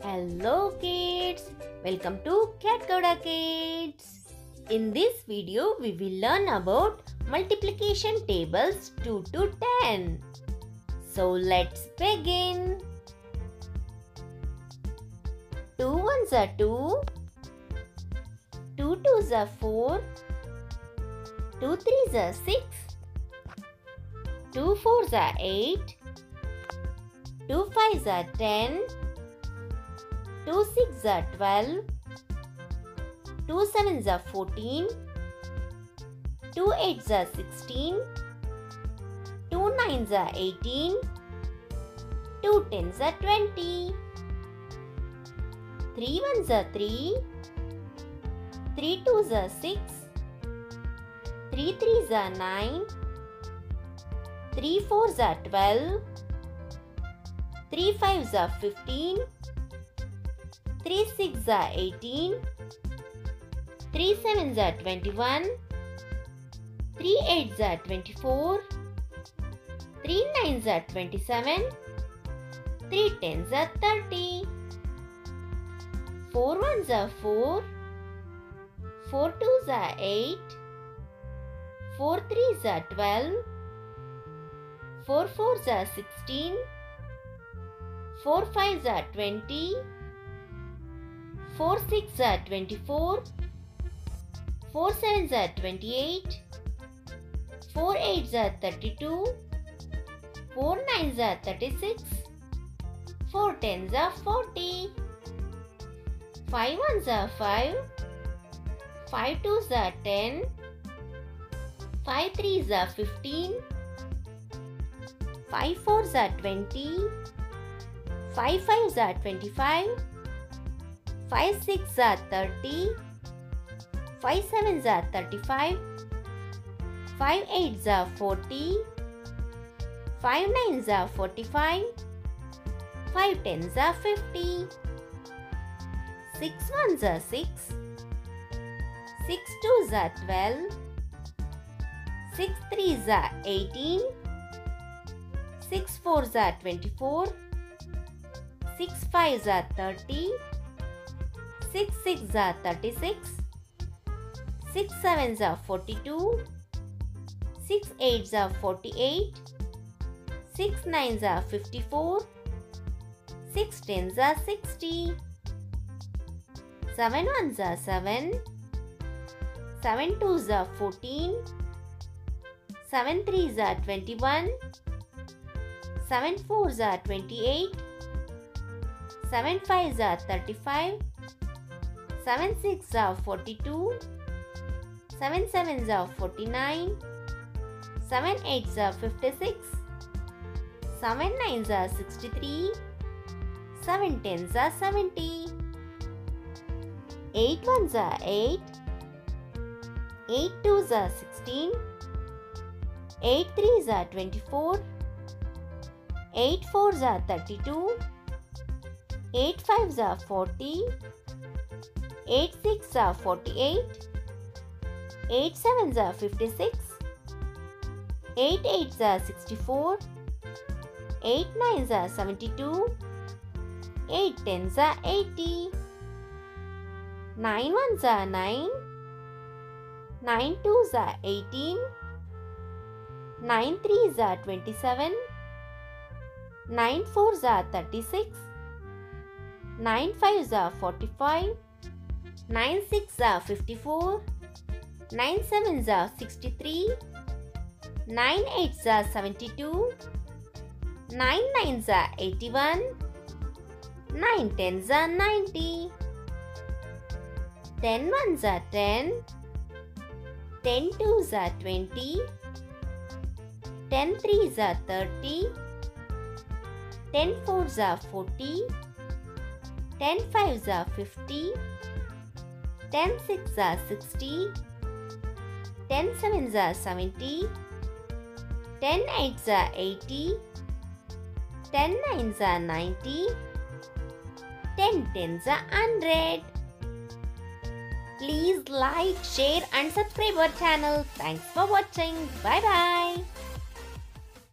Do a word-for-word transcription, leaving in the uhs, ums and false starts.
Hello kids! Welcome to Kat Gowda Kids! In this video, we will learn about multiplication tables two to ten. So let's begin! two ones are two, two twos are four, two threes are six, two fours are eight, two fives are ten, two sixes are twelve, two sevens are fourteen, two eights are sixteen, two nines are eighteen, two tens are twenty, three ones are three, three twos are six, three threes are nine, three fours are twelve, three fives are fifteen, three sixes are eighteen, three sevens are twenty-one, three eights are twenty-four, three nines are twenty-seven, three tens are thirty, four ones are four, four twos are eight, four threes are twelve, four fours are sixteen, four fives are twenty, four sixes are twenty-four, four sevens are twenty-eight, four eights are thirty-two, four nines are thirty-six, four tens are forty, five ones are five, five twos are ten, five threes are fifteen, five fours are twenty, five fives are twenty-five, five sixes are thirty, five sevens are thirty-five, five eights are forty, five nines are forty-five, five tens are fifty, six ones are six, six twos are twelve, six threes are eighteen, six fours are twenty-four, six fives are thirty, six sixes are thirty-six, six sevens are forty-two, six eights are forty-eight, six nines are fifty-four, six tens are sixty, seven ones are seven, seven twos are fourteen, seven threes are twenty-one, seven fours are twenty-eight, seven fives are thirty-five, seven sixes are forty-two, seven sevens are forty-nine, seven eights are fifty-six, seven nines are sixty-three, seven tens are seventy, eight ones are eight, eight twos are sixteen, eight threes are twenty-four, eight fours are thirty-two, eight fives are forty, eight sixes are forty-eight, eight sevens are fifty-six, eight eights are sixty-four, eight nines are seventy-two, eight tens are eighty, nine ones are nine, nine twos are eighteen, nine threes are twenty-seven, nine fours are thirty-six, nine fives are forty-five, nine sixes are fifty-four, nine sevens are sixty-three, nine eights are seventy-two, nine nines are eighty-one, nine tens are ninety, ten ones are ten, ten twos are twenty, ten threes are thirty, ten fours are forty, ten fives are fifty, ten sixes are sixty, ten sevens are seventy, ten eights are eighty, ten nines are ninety, ten tens are one hundred. Please like, share and subscribe our channel. Thanks for watching. Bye bye.